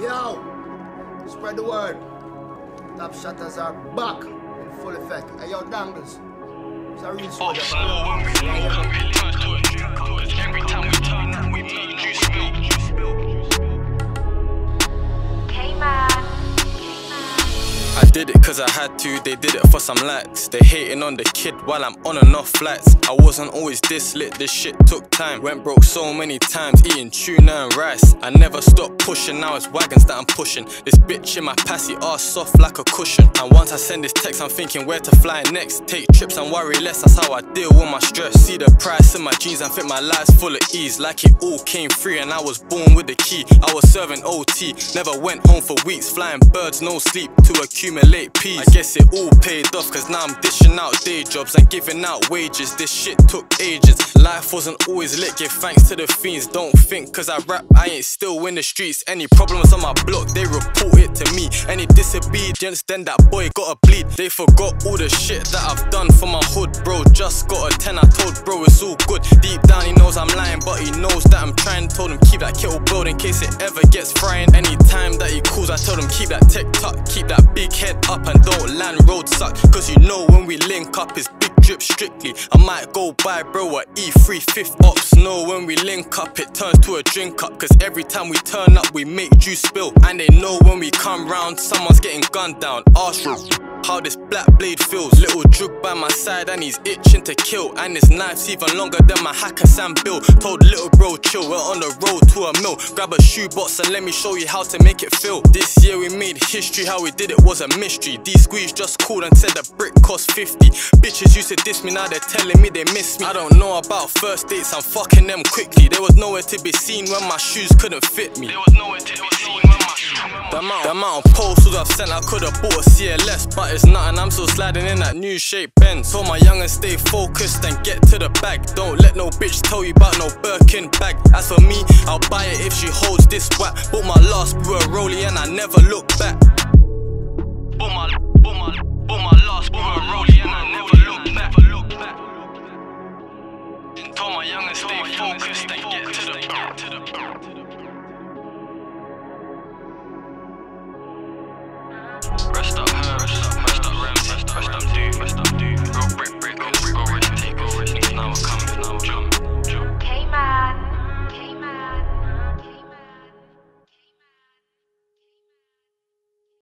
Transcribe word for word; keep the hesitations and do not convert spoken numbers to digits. Yo! Spread the word. Top shutters are back in full effect. Hey, yo, Dangles. It's a real soldier. Every time we turn, we make juice milk. Hey, man. I did it cause I had to, they did it for some likes. They hating on the kid while I'm on and off flights. I wasn't always this lit, this shit took time. Went broke so many times, eating tuna and rice. I never stopped pushing, now it's wagons that I'm pushing. This bitch in my passy ass soft like a cushion. And once I send this text, I'm thinking where to fly next. Take trips and worry less, that's how I deal with my stress. See the price in my jeans and fit my life's full of ease. Like it all came free and I was born with the key. I was serving O T, never went home for weeks. Flying birds, no sleep, to a accumulate peace. I guess it all paid off cause now I'm dishing out day jobs and giving out wages. This shit took ages. Life wasn't always lit, give thanks to the fiends. Don't think cause I rap, I ain't still in the streets. Any problems on my block, they report it to me. Any disobedience, then that boy gotta bleed. They forgot all the shit that I've done for my hood. Bro, just got a ten, I told bro it's all good. Deep down he knows I'm lying, but he knows that I'm trying. Told him keep that kettle boiled in case it ever gets frying. Any time that he calls, I told him keep that tech tuck, keep that big head up and don't land road suck. Cause you know when we link up it's big drip strictly. I might go buy bro a E three fifth ops. No, when we link up it turns to a drink up. Cause every time we turn up we make juice spill. And they know when we come round someone's getting gunned down. Arshal, how this black blade feels. Little Drug by my side and he's itching to kill. And his knife's even longer than my hacker Sam Bill. Told little bro chill, we're on the road to a mill. Grab a shoebox and let me show you how to make it fill. This year we made history, how we did it was a mystery. These squeeze just called and said the brick cost fifty. Bitches used to diss me, now they're telling me they miss me. I don't know about first dates, I'm fucking them quickly. There was nowhere to be seen when my shoes couldn't fit me. There was nowhere to be seen when my shoes couldn't fit me. The amount, the amount of postals I've sent, I could've bought a C L S, but it's nothing, I'm still sliding in that new shape bend. Told my young'uns stay focused and get to the bag. Don't let no bitch tell you about no Birkin bag. As for me, I'll buy it if she holds this whack. Bought my last brew a rollie and I never look back. Bought my, bought my, bought my last brew a rollie and I never